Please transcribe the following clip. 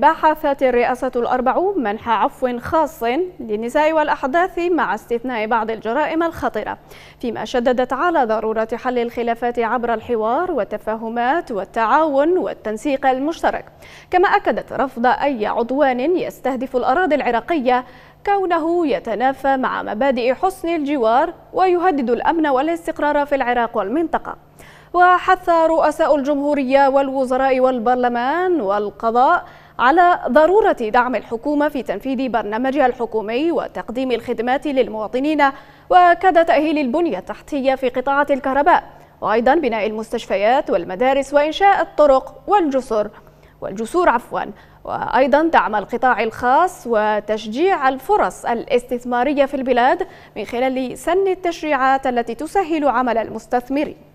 بحثت الرئاسة ال40 منح عفو خاص للنساء والأحداث مع استثناء بعض الجرائم الخطيرة، فيما شددت على ضرورة حل الخلافات عبر الحوار والتفاهمات والتعاون والتنسيق المشترك. كما أكدت رفض أي عدوان يستهدف الأراضي العراقية كونه يتنافى مع مبادئ حسن الجوار ويهدد الأمن والاستقرار في العراق والمنطقة. وحث رؤساء الجمهورية والوزراء والبرلمان والقضاء على ضرورة دعم الحكومة في تنفيذ برنامجها الحكومي وتقديم الخدمات للمواطنين، وكذا تأهيل البنية التحتية في قطاع الكهرباء، وأيضا بناء المستشفيات والمدارس وإنشاء الطرق والجسور، وأيضا دعم القطاع الخاص وتشجيع الفرص الاستثمارية في البلاد من خلال سن التشريعات التي تسهل عمل المستثمرين.